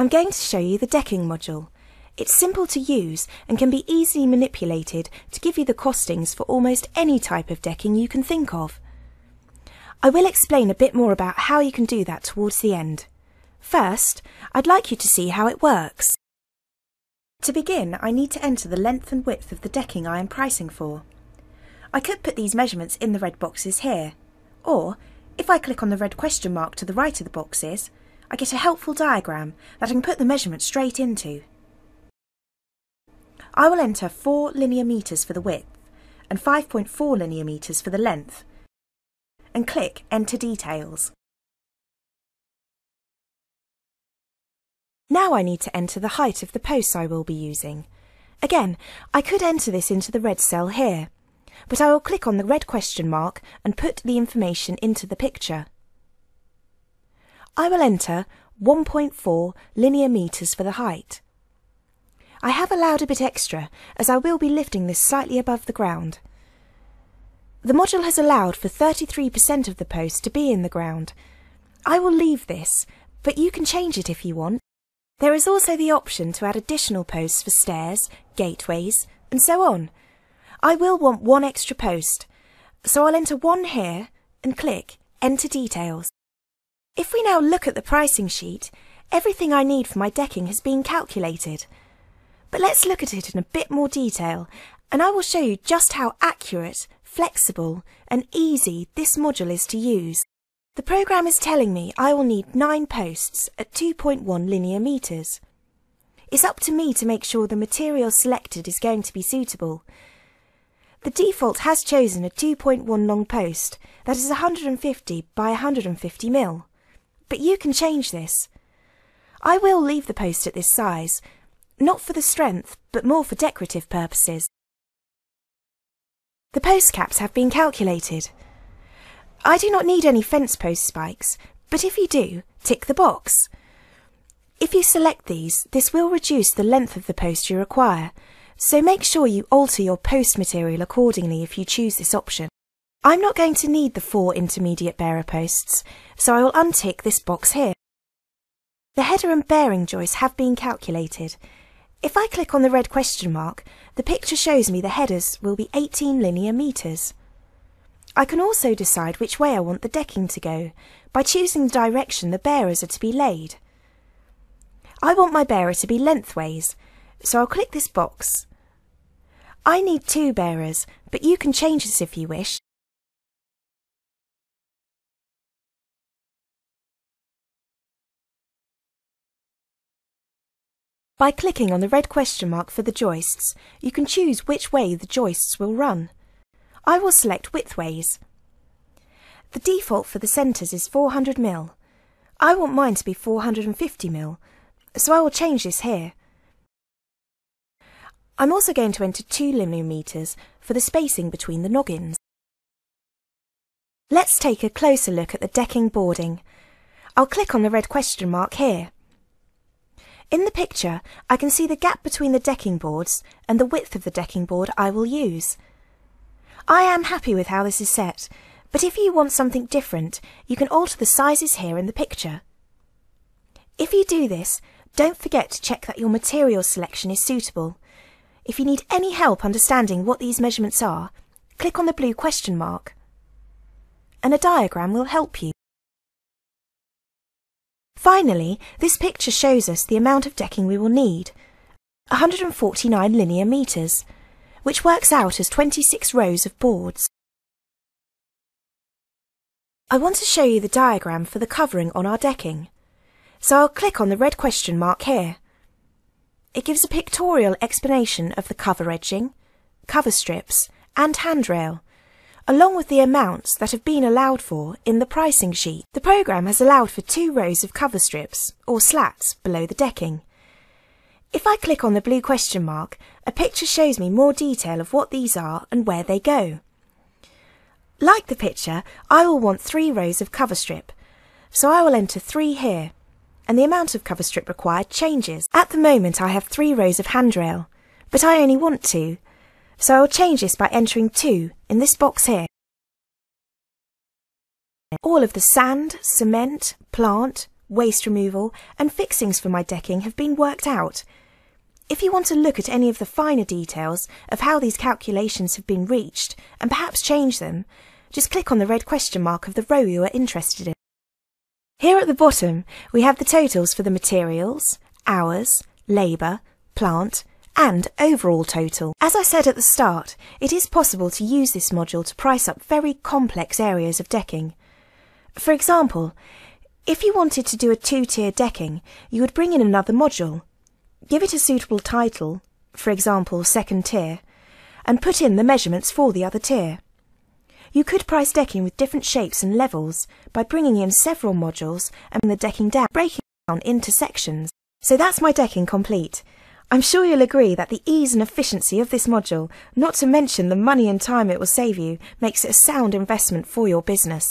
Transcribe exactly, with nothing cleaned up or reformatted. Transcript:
I'm going to show you the decking module. It's simple to use and can be easily manipulated to give you the costings for almost any type of decking you can think of. I will explain a bit more about how you can do that towards the end. First, I'd like you to see how it works. To begin, I need to enter the length and width of the decking I am pricing for. I could put these measurements in the red boxes here, or, if I click on the red question mark to the right of the boxes, I get a helpful diagram that I can put the measurement straight into. I will enter four linear metres for the width and five point four linear metres for the length and click Enter Details. Now I need to enter the height of the posts I will be using. Again, I could enter this into the red cell here, but I will click on the red question mark and put the information into the picture. I will enter one point four linear metres for the height. I have allowed a bit extra, as I will be lifting this slightly above the ground. The module has allowed for thirty-three percent of the post to be in the ground. I will leave this, but you can change it if you want. There is also the option to add additional posts for stairs, gateways, and so on. I will want one extra post, so I'll enter one here and click Enter Details. If we now look at the pricing sheet, everything I need for my decking has been calculated. But let's look at it in a bit more detail, and I will show you just how accurate, flexible and easy this module is to use. The programme is telling me I will need nine posts at two point one linear metres. It's up to me to make sure the material selected is going to be suitable. The default has chosen a two point one long post that is one hundred fifty by one hundred fifty millimeters, but you can change this. I will leave the post at this size, not for the strength, but more for decorative purposes. The post caps have been calculated. I do not need any fence post spikes, but if you do, tick the box. If you select these, this will reduce the length of the post you require, so make sure you alter your post material accordingly if you choose this option. I'm not going to need the four intermediate bearer posts, so I will untick this box here. The header and bearing joists have been calculated. If I click on the red question mark, the picture shows me the headers will be eighteen linear metres. I can also decide which way I want the decking to go by choosing the direction the bearers are to be laid. I want my bearer to be lengthways, so I'll click this box. I need two bearers, but you can change this if you wish. By clicking on the red question mark for the joists, you can choose which way the joists will run. I will select widthways. The default for the centres is four hundred millimeters. I want mine to be four hundred fifty millimeters, so I will change this here. I'm also going to enter two linear metres for the spacing between the noggins. Let's take a closer look at the decking boarding. I'll click on the red question mark here. In the picture, I can see the gap between the decking boards and the width of the decking board I will use. I am happy with how this is set, but if you want something different, you can alter the sizes here in the picture. If you do this, don't forget to check that your material selection is suitable. If you need any help understanding what these measurements are, click on the blue question mark, and a diagram will help you. Finally, this picture shows us the amount of decking we will need, one hundred forty-nine linear metres, which works out as twenty-six rows of boards. I want to show you the diagram for the covering on our decking, so I'll click on the red question mark here. It gives a pictorial explanation of the cover edging, cover strips and handrail, along with the amounts that have been allowed for in the pricing sheet. The programme has allowed for two rows of cover strips, or slats, below the decking. If I click on the blue question mark, a picture shows me more detail of what these are and where they go. Like the picture, I will want three rows of cover strip, so I will enter three here, and the amount of cover strip required changes. At the moment I have three rows of handrail, but I only want two, so I will change this by entering two in this box here. All of the sand, cement, plant, waste removal, and fixings for my decking have been worked out. If you want to look at any of the finer details of how these calculations have been reached, and perhaps change them, just click on the red question mark of the row you are interested in. Here at the bottom, we have the totals for the materials, hours, labour, plant, and overall total. As I said at the start, it is possible to use this module to price up very complex areas of decking. For example, if you wanted to do a two-tier decking, you would bring in another module, give it a suitable title, for example, second tier, and put in the measurements for the other tier. You could price decking with different shapes and levels by bringing in several modules and the decking down, breaking down into sections. So that's my decking complete. I'm sure you'll agree that the ease and efficiency of this module, not to mention the money and time it will save you, makes it a sound investment for your business.